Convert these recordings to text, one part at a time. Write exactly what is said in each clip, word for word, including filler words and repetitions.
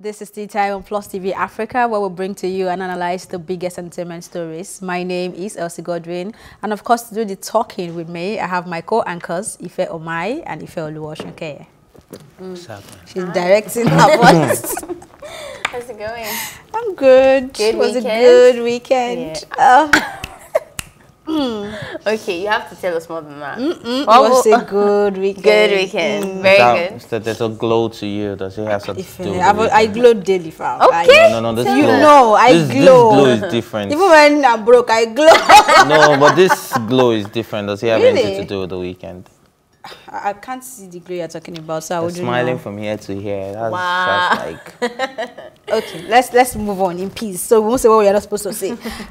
This is Tea Time on Plus T V Africa, where we bring to you and analyze the biggest entertainment stories. My name is Elsie Godwin, and of course, to do the talking with me, I have my co-anchors Ife Omai and Ife Oluwashankeye. Mm. She's Hi. directing her voice. How's it going? I'm good. Good it was weekend. a good weekend. Yeah. Uh, Mm. Okay, you have to tell us more than that. Mm -mm. What was a good weekend? Good weekend, mm. very that, good. That there's a glow to you. Does it have something to do with it? I glow daily, fam. Okay. I, no, no, this you glow, know, I this, glow. This glow is different. Even when I'm broke, I glow. No, but this glow is different. Does it have really? anything to do with the weekend? I, I can't see the glow you're talking about, so I would smiling know. from here to here. That's, wow. That's like. Okay, let's let's move on in peace. So we won't say what we are not supposed to say.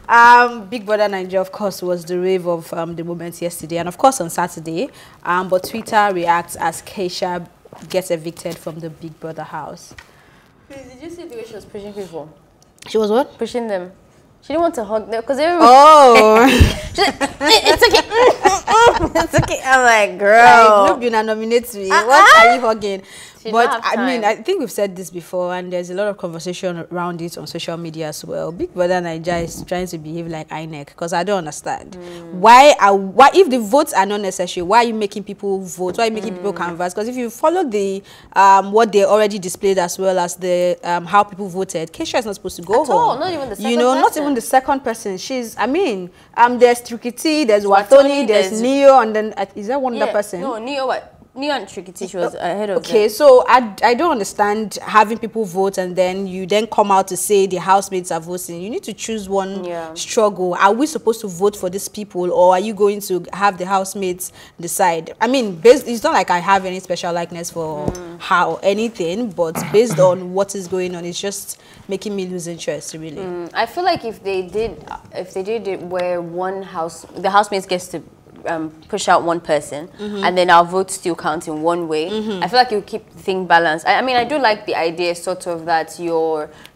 um, Big Brother Nigeria, of course, was the rave of um, the moment yesterday, and of course on Saturday. Um, but Twitter reacts as Kaisha gets evicted from the Big Brother house. Please, did you see the way she was pushing people? She was what? Pushing them. She didn't want to hug them because they were. Oh. She's like, it's okay. It's okay. I'm like, girl. Like, look, you nominate me. Uh-uh. What are you hugging? She but I mean, I think we've said this before, and there's a lot of conversation around it on social media as well. Big Brother Naija is trying to behave like I N E C, because I don't understand mm. why. Are why if the votes are not necessary, why are you making people vote? Why are you making mm. people canvass? Because if you follow the um what they already displayed as well as the um how people voted, Kaisha is not supposed to go At home. All, not even the second you know, person. not even the second person. She's I mean um there's Trickiti, there's Watoni, there's, there's Neo, and then uh, is that one yeah, other person? No, Neo what? Neo and Trickiti, she was ahead of Okay, them. so I, I don't understand having people vote and then you then come out to say the housemates are voting. You need to choose one yeah. struggle. Are we supposed to vote for these people, or are you going to have the housemates decide? I mean, based, it's not like I have any special likeness for mm. how anything, but based on what is going on, it's just making me lose interest, really. Mm. I feel like if they did, if they did it where one house, the housemates gets to Um, push out one person mm-hmm. and then our votes still count in one way. Mm-hmm. I feel like you keep the thing balanced. I, I mean, I do like the idea sort of that your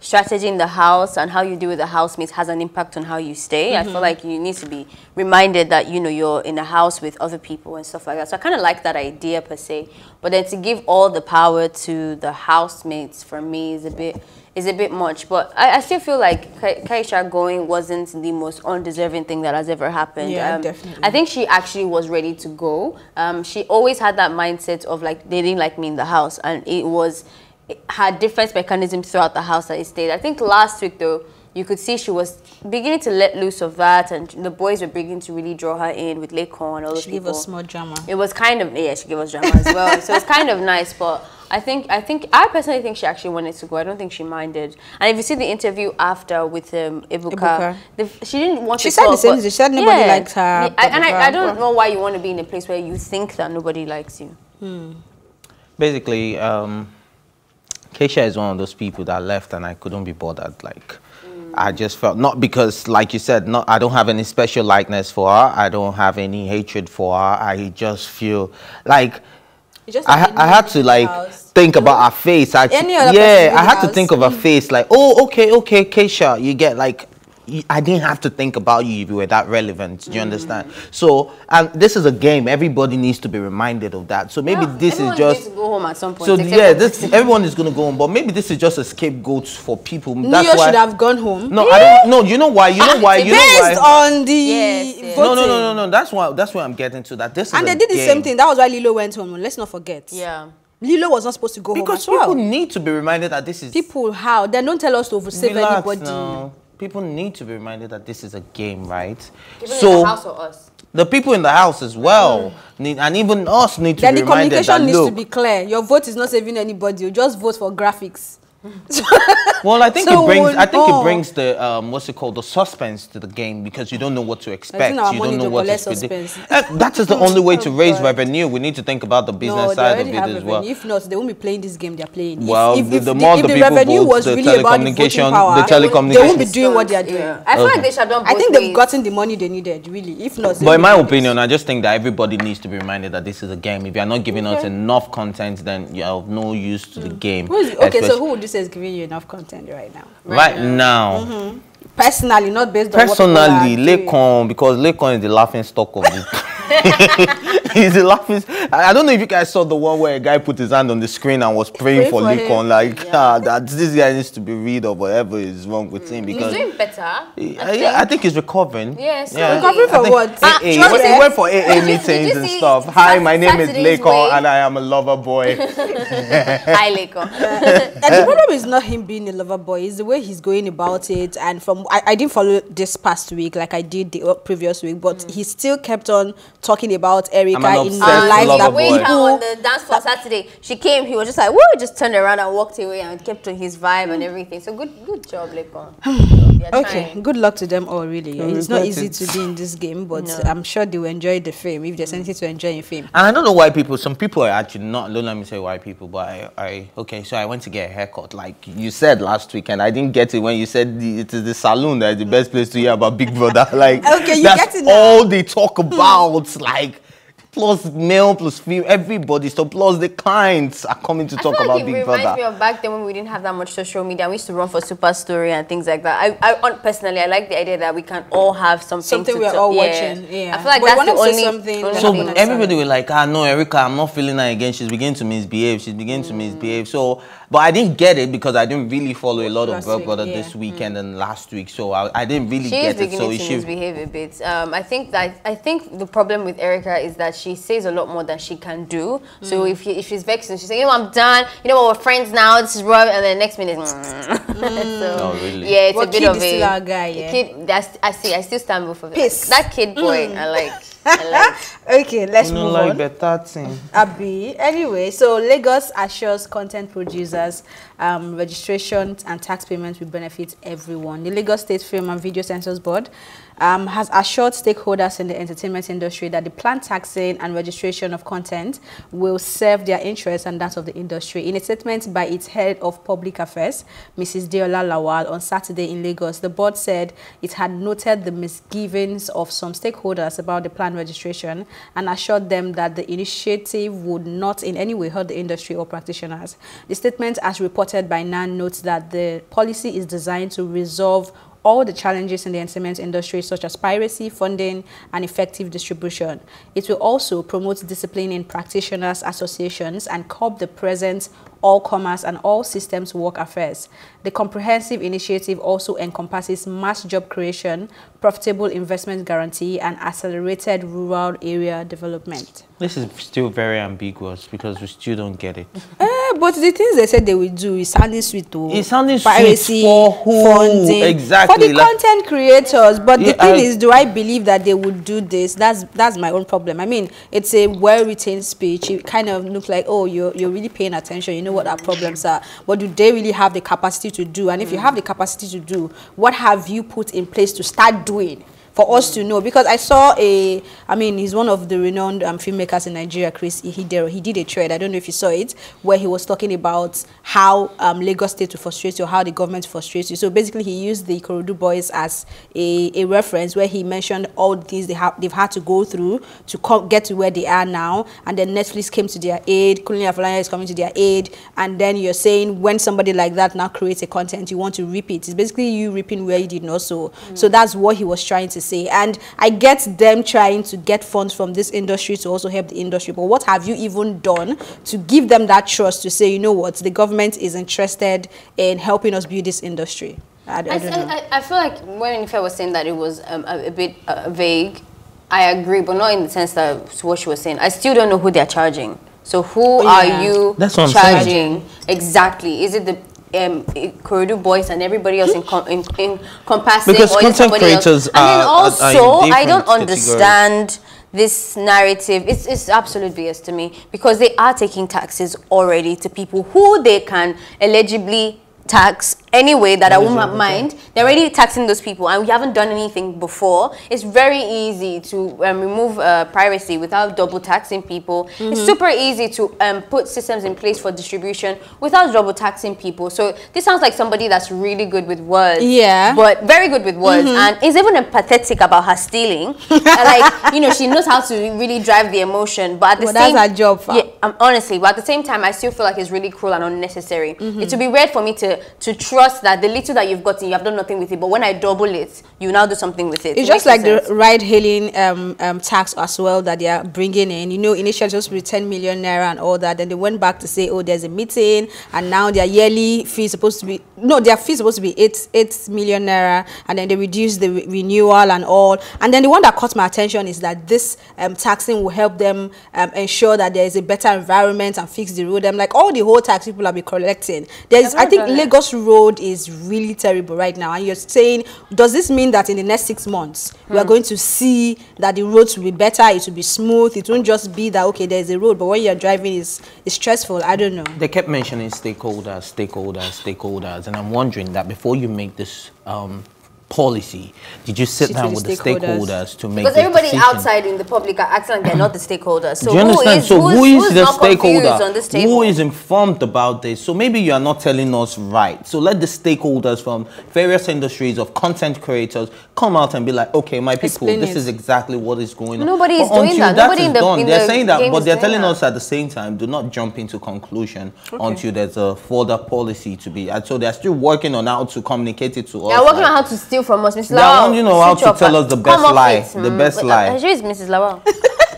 strategy in the house and how you deal with the housemates has an impact on how you stay. Mm-hmm. I feel like you need to be reminded that, you know, you're in a house with other people and stuff like that. So I kind of like that idea per se, but then to give all the power to the housemates for me is a bit... Is a bit much, but I, I still feel like Kaisha going wasn't the most undeserving thing that has ever happened. Yeah, um, definitely. I think she actually was ready to go. Um, she always had that mindset of like, they didn't like me in the house, and it was it had defense mechanisms throughout the house that it stayed. I think last week though, you could see she was beginning to let loose of that, and the boys were beginning to really draw her in with Laycon and all those people. She gave us more drama. It was kind of, yeah, she gave us drama as well. So it's kind of nice, but I think, I think, I personally think she actually wanted to go. I don't think she minded. And if you see the interview after with um, Ebuka, the, she didn't want she to She said talk, the same thing. She said nobody yeah, likes her. I, and I, I don't know why you want to be in a place where you think that nobody likes you. Hmm. Basically, um, Kaisha is one of those people that left and I couldn't be bothered, like... I just felt, not because, like you said, not, I don't have any special likeness for her. I don't have any hatred for her. I just feel like, just I, ha I had to like house. think about her face. I any other yeah, I had house. to think of her face like, oh, okay, okay, Kaisha, you get like, I didn't have to think about you if you were that relevant. Do you mm. understand? So, and um, this is a game. Everybody needs to be reminded of that. So maybe yeah, this is just needs to go home at some point. So yeah, this everyone is going to go home, but maybe this is just a scapegoat for people. That's Neo why, should have gone home. No, yeah. I don't. No, you know why? You know why? You Based know why? on the yes, yes. no, no, no, no, no. That's why. That's where I'm getting to. That this is and they did game. the same thing. That was why Lilo went home. Let's not forget. Yeah. Lilo was not supposed to go because home because people well. need to be reminded that this is people. How then? Don't tell us to oversave anybody. Now. People need to be reminded that this is a game, right? People so in the house or us? The people in the house as well, mm. need, and even us need to then be the reminded that, Then the communication needs look, to be clear. Your vote is not saving anybody. You just vote for graphics. Well, I think so it brings. We'll, I think oh. it brings the um, what's it called, the suspense to the game, because you don't know what to expect. You don't know what to expect. That, that is the only way to raise revenue. We need to think about the business no, side of it as well. If not, they won't be playing this game. They're playing. Well, if, if, the, the, if, more if the, the people revenue was the really about the voting power, the telecommunications, they won't be doing what they are doing. Yeah. I feel okay. like they should not. I think they've ways. gotten the money they needed. Really, if not. But in my opinion, I just think that everybody needs to be reminded that this is a game. If you are not giving us enough content, then you are of no use to the game. Okay, so who would you? Is giving you enough content right now. Right, right now. now. Mm-hmm. Personally, not based on Personally, what Personally, Laycon, because Laycon is the laughing stock of it. He's laughing. I don't know if you guys saw the one where a guy put his hand on the screen and was praying Pray for, for Laycon. Like, yeah. ah, that this guy needs to be rid of whatever is wrong with mm. him. Because he's doing better. I think, yeah, I think he's recovering. Yes. Yeah, so yeah. Recovering for what? Uh, he went for A A meetings see, and stuff. Hi, my name Saturday's is Laycon and I am a lover boy. Hi, Laycon. And the problem is not him being a lover boy. It's the way he's going about it. And from I, I didn't follow this past week like I did the previous week, but mm. he still kept on talking about Erica in her life. That way on the dance floor Saturday, she came. He was just like, "Whoa!" Just turned around and walked away, and kept on his vibe mm. and everything. So good, good job, Lekor. Okay, trying. Good luck to them all. Really, yeah. It's not easy it. to be in this game, but no. I'm sure they will enjoy the fame if there's anything to enjoy in fame. And I don't know why people. Some people are actually not. Don't let me say why people, but I, I. Okay, so I went to get a haircut, like you said last week, and I didn't get it when you said the, it is the saloon that is the best place to hear about Big Brother. Like, okay, you that's get it now. All they talk about, mm. like. Plus male, plus female, everybody. So plus the clients are coming to I talk feel like about Big Brother. It reminds me of back then when we didn't have that much social media. We used to run for Super Story and things like that. I, I personally, I like the idea that we can all have something. Something to we're all yeah. watching. Yeah, I feel like but that's the only. Something, only so thing. Everybody was like, ah, no, Erica, I'm not feeling her again. She's beginning to misbehave. She's beginning mm. to misbehave. So, but I didn't get it because I didn't really follow a lot last of Big Brother yeah. this weekend mm. and last week. So I, I didn't really she get it. She is beginning to misbehave a bit. Um, I think that I think the problem with Erica is that. She says a lot more than she can do. Mm. So if, he, if she's vexing, she's saying, you know, I'm done. You know what, we're friends now. This is rough. And then next minute, mm. so, no, really. Yeah, it's what a bit of a... What kid is still our guy, yeah? Kid, that's, I see, I still stand with that. That kid boy, mm. I like. I like. Okay, let's no move like on. Like that thing. Abi. Anyway, so Lagos assures content producers um, registration and tax payments will benefit everyone. The Lagos State Film and Video Census Board Um, has assured stakeholders in the entertainment industry that the planned taxing and registration of content will serve their interests and that of the industry. In a statement by its head of public affairs, Missus Deola Lawal, on Saturday in Lagos, the board said it had noted the misgivings of some stakeholders about the planned registration and assured them that the initiative would not in any way hurt the industry or practitioners. The statement, as reported by N A N, notes that the policy is designed to resolve all the challenges in the entertainment industry, such as piracy, funding, and effective distribution. It will also promote discipline in practitioners' associations and curb the presence all commerce and all systems work affairs. The comprehensive initiative also encompasses mass job creation, profitable investment guarantee, and accelerated rural area development. This is still very ambiguous because we still don't get it. uh, but the things they said they will do is sounding sweet to it's sounding piracy, sweet for who? Funding, exactly. For the like, content creators. But yeah, the thing I, is, do I believe that they would do this? That's that's my own problem. I mean, it's a well-written speech. It kind of looks like, oh, you're, you're really paying attention. You know what our problems are, what do they really have the capacity to do, and if you have the capacity to do, what have you put in place to start doing for us to know? Because I saw a, I mean, he's one of the renowned um, filmmakers in Nigeria, Chris Ihidero. He did a thread, I don't know if you saw it, where he was talking about how um, Lagos State to frustrate you, how the government frustrates you. So basically he used the Kurudu Boys as a, a reference where he mentioned all the things they have, they've had to go through to come, get to where they are now. And then Netflix came to their aid, Kunle Afolayan is coming to their aid. And then you're saying when somebody like that now creates a content, you want to reap it. It's basically you reaping where you did not sow. Mm. So that's what he was trying to say, and I get them trying to get funds from this industry to also help the industry, but what have you even done to give them that trust to say, you know what, the government is interested in helping us build this industry? I, I, don't I, know. I, I feel like when Ife was saying that it was um, a, a bit uh, vague, I agree, but not in the sense that what she was saying. I still don't know who they're charging. So who yeah. are you That's what charging? I'm exactly. Is it the Um, Kurudu Boys and everybody else in, com in, in compassing because or content creators else. Are, and then also are I don't understand categories. This narrative it's, it's absolute B S to me because they are taking taxes already to people who they can eligibly tax anyway that I won't mind. They're already taxing those people and we haven't done anything before. It's very easy to um, remove uh, piracy without double taxing people. Mm-hmm. It's super easy to um, put systems in place for distribution without double taxing people. So this sounds like somebody that's really good with words. Yeah. But very good with words mm-hmm. and is even empathetic about her stealing. Like, you know, she knows how to really drive the emotion. But at the well, same that's her job. Yeah, um, honestly, but at the same time, I still feel like it's really cruel and unnecessary. Mm-hmm. It would be weird for me to there to trust that the little that you've gotten, you have done nothing with it. But when I double it, you now do something with it. It's just like the ride-hailing um, um, tax as well that they are bringing in. You know, initially just with ten million naira and all that. Then they went back to say, oh, there's a meeting, and now their yearly fee is supposed to be no, their fee is supposed to be eight eight million naira, and then they reduce the re renewal and all. And then the one that caught my attention is that this um, taxing will help them um, ensure that there is a better environment and fix the road. I'm like, all the whole tax people are be collecting. There's, I think, Lagos road is really terrible right now, and you're saying, does this mean that in the next six months hmm. we are going to see that the roads will be better? It will be smooth. It won't just be that okay, there's a road, but when you're driving, it's, it's stressful. I don't know. They kept mentioning stakeholders, stakeholders, stakeholders, and I'm wondering that before you make this um, policy, did you sit down with the stakeholders to make? Because everybody outside in the public are acting like they're not the stakeholders. So do you understand? So who is the stakeholder? Who is informed about this? So maybe you are not telling us right. So let the stakeholders from various industries of content creators come out and be like, okay, my people, this is exactly what is going on. Nobody is doing that. Nobody in the game is doing that. They're saying that, but they're telling us at the same time, do not jump into conclusion until there's a further policy to be. And so they're still working on how to communicate it to us. They're working on how to steal from us, Missus Lawal. You know how to tell us the best lie, the best lie. Here is Missus Lawal.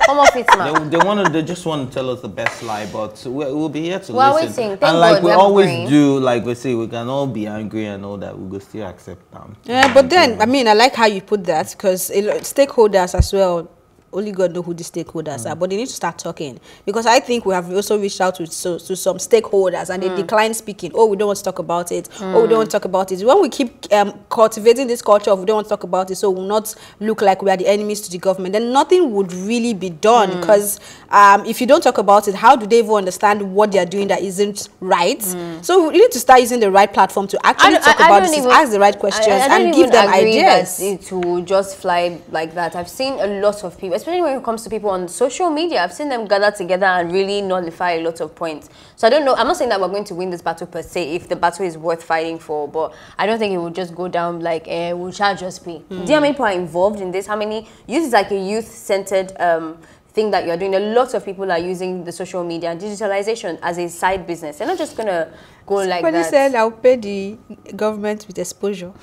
Come off it, man. They, they want to. They just want to tell us the best lie, but we'll, we'll be here to well, listen. Waiting. Thank and like God, we always agree. do, like we say, we can all be angry and all that. We will still accept them. Yeah, yeah, but then I mean, I like how you put that because stakeholders as well. Only God know who the stakeholders mm. are, but they need to start talking because I think we have also reached out to so, to some stakeholders and they mm. decline speaking. Oh, we don't want to talk about it. Mm. Oh, we don't want to talk about it. When we keep um, cultivating this culture of we don't want to talk about it, so we'll not look like we are the enemies to the government, then nothing would really be done because mm. um, if you don't talk about it, how do they even understand what they are doing that isn't right? Mm. So we need to start using the right platform to actually I talk I, I about this, even, ask the right questions I, I don't and even give them agree ideas. That it will just fly like that. I've seen a lot of people, especially when it comes to people on social media, I've seen them gather together and really nullify a lot of points. So I don't know, I'm not saying that we're going to win this battle per se, if the battle is worth fighting for, but I don't think it will just go down like, eh, we shall just be. Mm. Do you know how many people are involved in this? How many, youth is like a youth-centered um, thing that you're doing. A lot of people are using the social media and digitalization as a side business. They're not just going to go Somebody like that. Said I'll pay the government with exposure.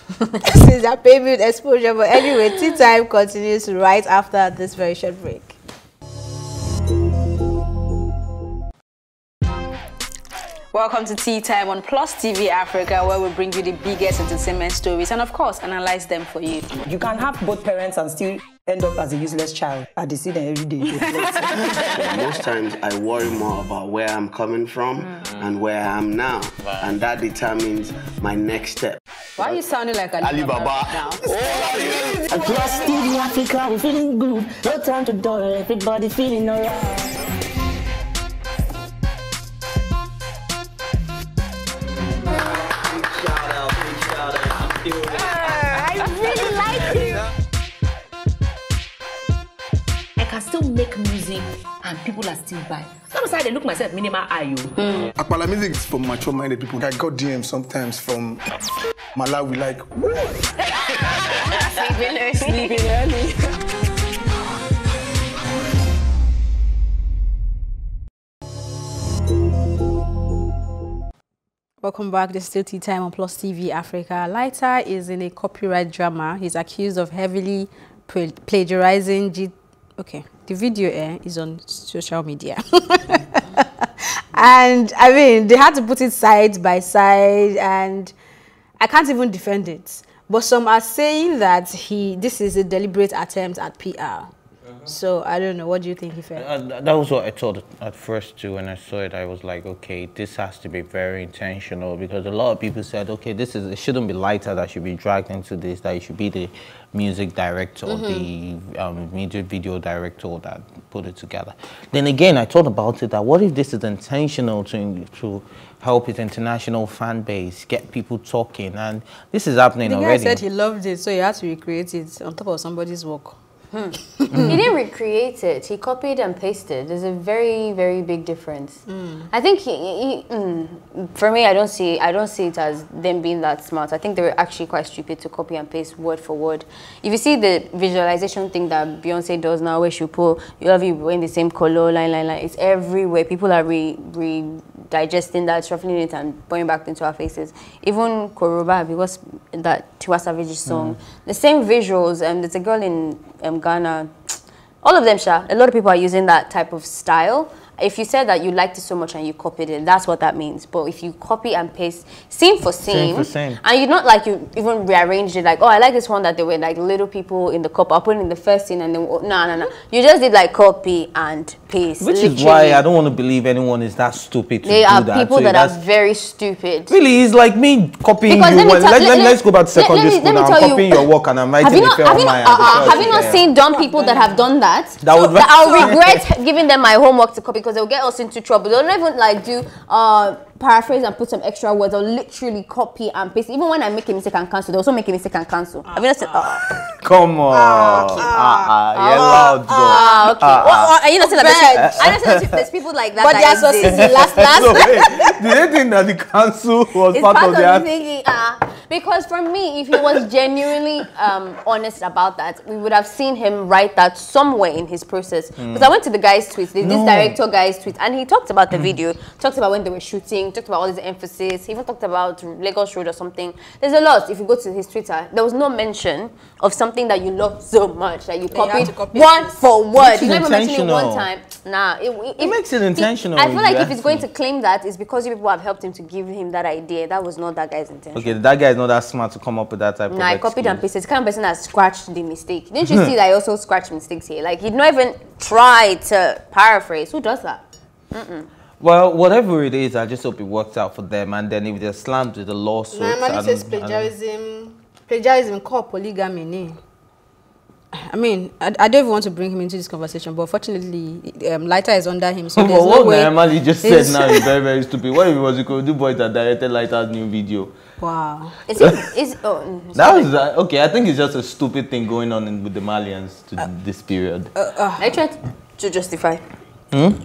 Since I pay me with exposure. But anyway, Tea Time continues right after this very short break. Welcome to Tea Time on Plus T V Africa, where we bring you the biggest entertainment stories and, of course, analyze them for you. You can have both parents and still end up as a useless child. I decide every day. Most times I worry more about where I'm coming from mm. and where I am now. Wow. And that determines my next step. Why are you sounding like an Alibaba now? Oh, yeah. Plus T V Africa, we're feeling good. No time to dull, everybody feeling alright. Make music and people are still buying. That was how they look myself, minimal I O. Mm. Akpala music is for mature minded people. I got D Ms sometimes from Malawi, like, woo! Sleeping early. Sleeping early. Welcome back. This is still Tea Time on Plus T V Africa. Lyta is in a copyright drama. He's accused of heavily plagiarizing G T. Okay, the video eh, is on social media. And I mean, they had to put it side by side and I can't even defend it. But some are saying that he, this is a deliberate attempt at P R. Uh-huh. So I don't know, what do you think he felt? Uh, that was what I thought at first too. When I saw it, I was like, okay, this has to be very intentional because a lot of people said, okay, this is, it shouldn't be Lyta that should be dragged into this, that it should be the music director, mm-hmm. the um, music video director that put it together. Then again, I thought about it, that what if this is intentional to, to help his international fan base, get people talking, and this is happening the already. The guy said he loved it, so he had to recreate it on top of somebody's work. Hmm. He didn't recreate it, he copied and pasted. There's a very, very big difference. Mm. I think he, he mm, for me, I don't see I don't see it as them being that smart. I think they were actually quite stupid to copy and paste word for word. If you see the visualization thing that Beyonce does now, where she pull, you have you in the same color, line, line, line, it's everywhere. People are re, re digesting that, shuffling it and pouring back into our faces. Even Koroba, because that Tiwa Savage song, mm. the same visuals, and um, there's a girl in um, Ghana, all of them, Sha, a lot of people are using that type of style. If you said that you liked it so much and you copied it, that's what that means. But if you copy and paste scene for scene, scene, for scene. and you're not like you even rearranged it, like, oh, I like this one that they were like little people in the cup. I'll put it in the first scene and then, no, no, no. You just did like copy and paste. Which literally. is why I don't want to believe anyone is that stupid to they do that. There are people so that are very stupid. Really, it's like me copying because you. Let me let, let, let, let's go back to secondary school now. I'm copying you. your work and I'm writing the film. Have you not, uh, have you not yeah. seen dumb people that have done that? That would that I'll regret giving them my homework to copy because they'll get us into trouble. They'll never like do uh paraphrase and put some extra words. They'll literally copy and paste. Even when I make a mistake and cancel, they also make a mistake and cancel. Uh, I mean, I said, uh, come on, ah, ah, ah, okay. Are you not saying that? I don't say that there's people like that. But that the associates last last. So, wait, did they think that the cancel was part, part of, of their thinking? Uh, because for me, if he was genuinely um honest about that, we would have seen him write that somewhere in his process. Mm. Because I went to the guy's tweets, this no. director guy's tweet, and he talked about the mm. video, talked about when they were shooting. Talked about all his emphasis. He even talked about Lagos Road or something. There's a lot. If you go to his Twitter, there was no mention of something that you love so much that you copied you copy word it. for word. You never mentioned it one time. Nah, it, it, it makes it intentional. It, I feel like if he's going to claim that, it's because you people have helped him to give him that idea. That was not that guy's intention. Okay, that guy is not that smart to come up with that type. Nah, of Nah, I copied and pasted. It's the kind of person that scratched the mistake. Didn't you see that I also scratched mistakes here? Like he'd not even try to paraphrase. Who does that? Mm-mm. Well, whatever it is, I just hope it works out for them. And then if they're slammed with the lawsuits... No, man, it says plagiarism. Plagiarism called polygamy. I mean, I, I don't even want to bring him into this conversation, but fortunately, um, Lyta is under him, so there's no way... What Naimali just said now is very, very stupid. What if it was the Kurudu Boys that directed Lyta's new video? Wow. Is it, is, oh, that was, uh, okay, I think it's just a stupid thing going on in, with the Malians to uh, this period. Uh, uh, I tried to justify... Hmm?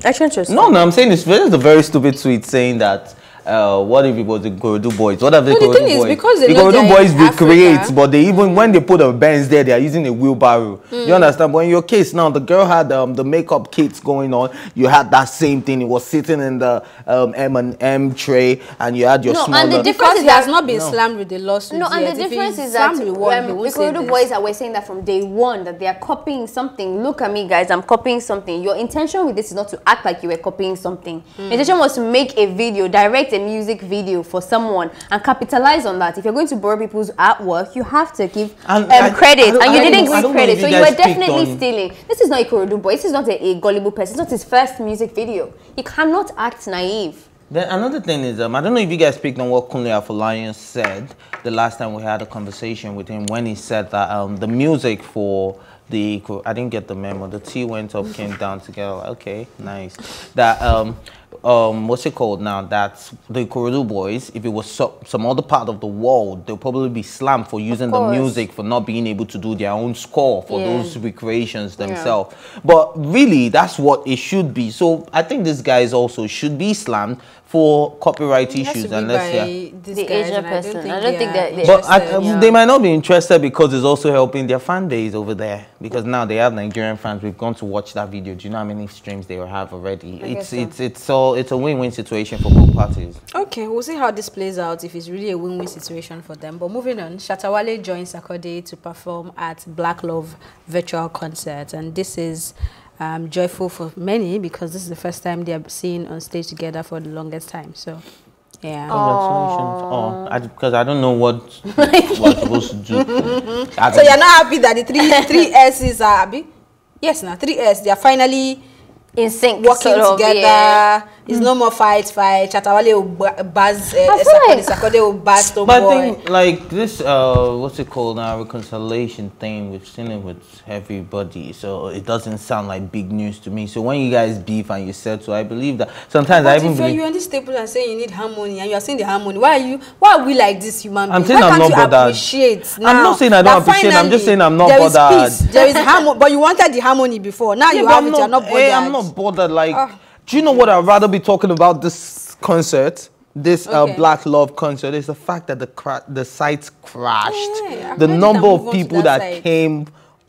No, no, I'm saying it's just a very stupid tweet saying that uh, what if it was the Kurudu Boys? What have the Kurudu Boys? The thing is, because the Kurudu Boys recreate, but they even when they put a Benz there, they are using a wheelbarrow. Mm. You understand? But in your case now, the girl had um, the makeup kits going on. You had that same thing. It was sitting in the um, M and M tray, and you had your no, smaller... and the difference is that has not been no. slammed with the lawsuit. No, and yet. the difference is that the Kurudu Boys are saying that from day one, that they are copying something. Look at me, guys. I'm copying something. Your intention with this is not to act like you were copying something. Mm. Your intention was to make a video, direct a music video for someone and capitalize on that. If you're going to borrow people's artwork, you have to give and um, I, credit, I and you didn't give credit, you so you were definitely on... stealing. This is not a Kurudu Boy. This is not a, a gullible person. It's not his first music video. You cannot act naive. Then another thing is, um, I don't know if you guys picked on what Kunle Afolayan said the last time we had a conversation with him when he said that um, the music for the I didn't get the memo. The T went up, came down together. Okay, nice. That um. Um, what's it called now? That's the Kurudu Boys. If it was so, some other part of the world, they'll probably be slammed for using the music for not being able to do their own score for yeah. those recreations themselves. Yeah. But really, that's what it should be. So I think these guys also should be slammed for copyright it issues, unless yeah, the Asian person. I don't think that, they but I, yeah. they might not be interested because it's also helping their fan base over there. Because now they have Nigerian fans. We've gone to watch that video. Do you know how many streams they will have already? I it's so. it's it's all it's a win-win situation for both parties. Okay, we'll see how this plays out. If it's really a win-win situation for them. But moving on, Shatta Wale joins Sarkodie to perform at Black Love virtual concert, and this is. Um, joyful for many because this is the first time they are seen on stage together for the longest time. So, yeah. Congratulations! Oh, because I, I don't know what we're supposed to do. I so you're not happy that the three three S's are happy? Yes, now three S. They are finally in sync, working sort of, together. Yeah. It's mm. no more fight, fight. Shatta Wale will buzz. Uh, Sarkodie, like... Sarkodie will buzz. But boy. I think like this, uh, what's it called now? Reconciliation thing. We've seen it with everybody, so it doesn't sound like big news to me. So when you guys beef and you settle, I believe that sometimes but I even. But if you're on this table and saying you need harmony and you are saying the harmony, why are you? Why are we like this, human beings? I'm saying why I'm not bothered. Now, I'm not saying I don't appreciate. Finally, I'm just saying I'm not there bothered. Is peace, there is harmony, but you wanted the harmony before. Now yeah, you have it. You're not bothered. Hey, I'm not bothered. Like. Uh, Do you know what I'd rather be talking about this concert, this okay. uh, Black Love concert, is the fact that the cra the site crashed. Yeah, the number of people that, that came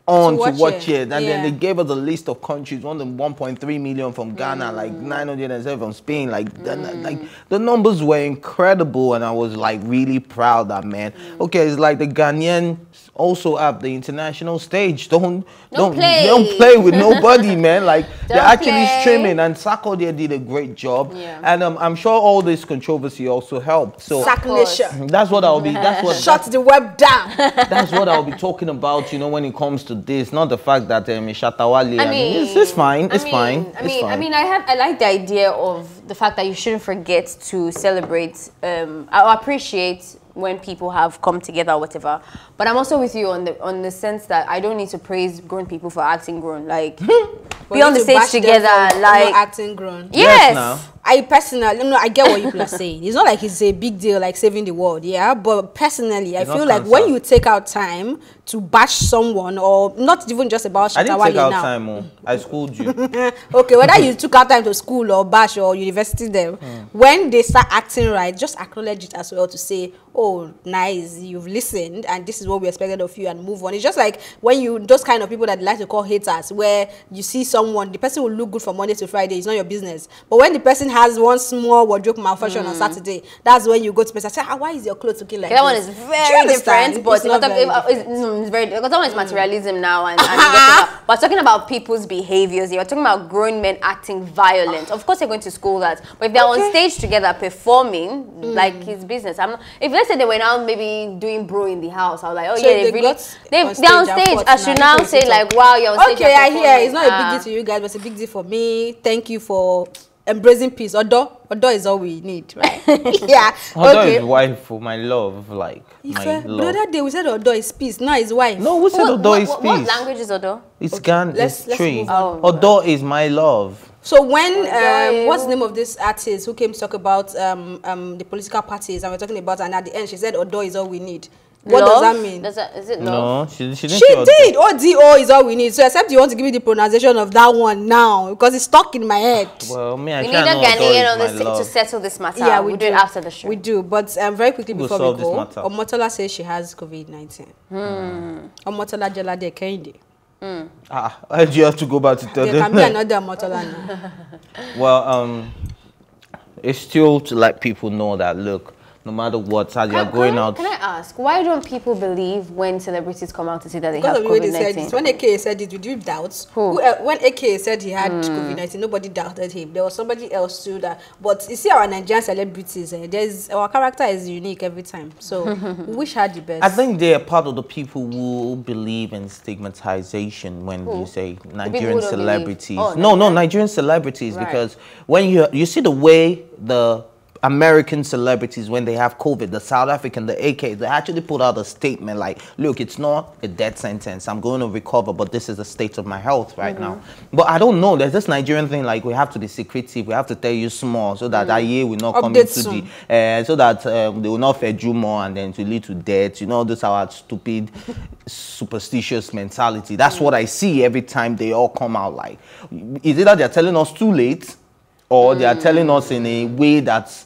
on to watch, to watch it. it. And yeah. then they gave us a list of countries, one of one point three million from Ghana, mm. like nine hundred and seven from Spain. Like, mm. the, like, the numbers were incredible, and I was like really proud that, man. Mm. Okay, it's like the Ghanaians also have the international stage. Don't, don't, don't, play. don't play with nobody, man. Like, don't they're actually play. streaming, and Sarkodie did a great job. Yeah. And um, I'm sure all this controversy also helped. So that's what I'll be, that's what, shut that's, the web down. That's what I'll be talking about, you know, when it comes to this, not the fact that um, Shatta Wale, I mean, I mean, it's, it's fine, it's I mean, fine. I mean, it's fine. I mean, I have, I like the idea of the fact that you shouldn't forget to celebrate, um, I appreciate when people have come together or whatever. But I'm also with you on the on the sense that I don't need to praise grown people for acting grown. Like, be on the stage together, like acting grown. Yes. yes I personally, no, I get what you are saying. It's not like it's a big deal, like saving the world, yeah. But personally, it's I feel like when you take out time to bash someone, or not even just about Shatta Wale now. I didn't take out now. time, oh. I schooled you. Okay, whether you took out time to school or bash or university them, mm. when they start acting right, just acknowledge it as well to say, oh, nice, you've listened, and this is what we expected of you, and move on. It's just like when you, those kind of people that like to call haters, where you see someone, the person will look good from Monday to Friday, it's not your business. But when the person has one small wardrobe malfunction mm. on Saturday, that's when you go to person and say, ah, why is your clothes looking like that? Okay, that one is very different, but it's, not very about, different. It's, it's very, because that one is materialism now, and, and about, but talking about people's behaviors, you're talking about grown men acting violent. Of course, they're going to school that, but if they're okay. on stage together performing, mm. like his business, I'm not, if let's say they were now maybe doing bro in the house, I was like, oh so yeah, they, they really, they, on they're on stage, I should now say like, wow, you're on stage. Okay, I hear, it's not ah. a big deal to you guys, but it's a big deal for me. Thank you for embracing peace. Odo, Odo is all we need, right? Yeah. Odo okay. is wife for my love, like my said, love. The other day we said Odo is peace. Now it's wife. No, we said what, Odo what, is what, peace. What language is Odo? It's okay. Gan. Let's, it's let's tree. Oh, Odo right. is my love. So when, um, what's the name of this artist who came to talk about um, um, the political parties, and we're talking about, and at the end she said Odo is all we need. What love? does that mean? Does that, is it love? No, she, she didn't. She did. O D O is all we need. So except you want to give me the pronunciation of that one now, because it's stuck in my head. Well, me, I we need a Ghanaian on this to settle this matter. Yeah, we, we do. do it after the show. We do, but um, very quickly we'll before we go, Omotola says she has COVID nineteen. Hmm. Omotola Jalade Kendi. Mm. Ah, I do have to go back to tell them. There can be another Omotola now. Well, um, it's still to let people know that look. No matter what, as you're going can, out. Can I ask, why don't people believe when celebrities come out to say that they because have COVID nineteen? When A K A said it, we did doubt. Who? Who uh, when A K A said he had mm. COVID nineteen, nobody doubted him. There was somebody else too that. But you see, our Nigerian celebrities, eh, there's our character is unique every time. So we wish her the best. I think they are part of the people who believe in stigmatization when Who? you say Nigerian celebrities. Oh, no, no, Nigerian celebrities, right. because when you you see the way the American celebrities, when they have COVID, the South African, the A K A, they actually put out a statement like, look, it's not a death sentence. I'm going to recover, but this is the state of my health right mm-hmm. now. But I don't know. There's this Nigerian thing like we have to be secretive. We have to tell you small so that mm-hmm. I A will not Update come into soon. the... Uh, so that um, they will not feed you more and then it will lead to death. You know, this is our stupid, superstitious mentality. That's mm-hmm. what I see every time they all come out like. Is it that they're telling us too late? Or mm. they are telling us in a way that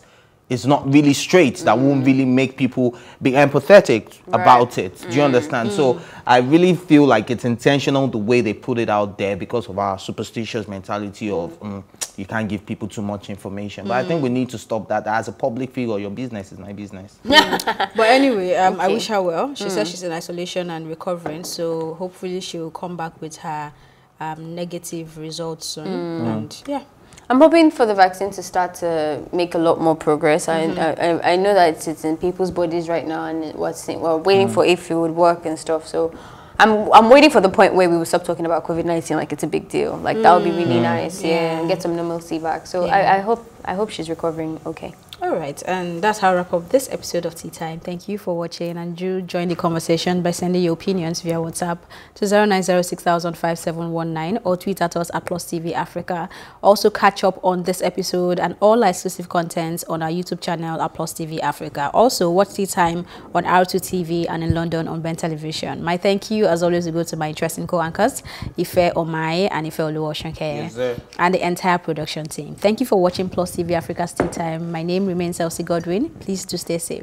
is not really straight, that mm. won't really make people be empathetic right. about it. Do mm. you understand? Mm. So I really feel like it's intentional the way they put it out there because of our superstitious mentality mm. of mm, you can't give people too much information. Mm. But I think we need to stop that. As a public figure, your business is my business. Mm. But anyway, um, okay. I wish her well. She mm. says she's in isolation and recovering, so hopefully she'll come back with her um, negative results soon. Mm. And yeah. I'm hoping for the vaccine to start to make a lot more progress. Mm-hmm. I, I I know that it's, it's in people's bodies right now, and what's we're waiting mm-hmm. for if it would work and stuff. So, I'm I'm waiting for the point where we will stop talking about COVID nineteen like it's a big deal. Like mm-hmm. that would be really mm-hmm. nice. Yeah, yeah, and get some normalcy back. So yeah. I, I hope I hope she's recovering okay. All right, and that's how I wrap up this episode of Tea Time. Thank you for watching, and do join the conversation by sending your opinions via WhatsApp to zero nine zero six zero zero five seven one nine or tweet at us at Plus T V Africa. Also catch up on this episode and all our exclusive contents on our YouTube channel at Plus T V Africa. Also watch Tea Time on R two T V and in London on Ben Television. My thank you, as always, will go to my interesting co-anchors, Ife Omai and Ife Oluwashankeye, yes, and the entire production team. Thank you for watching Plus T V Africa's Tea Time. My name remains Elsie Godwin. Please do stay safe.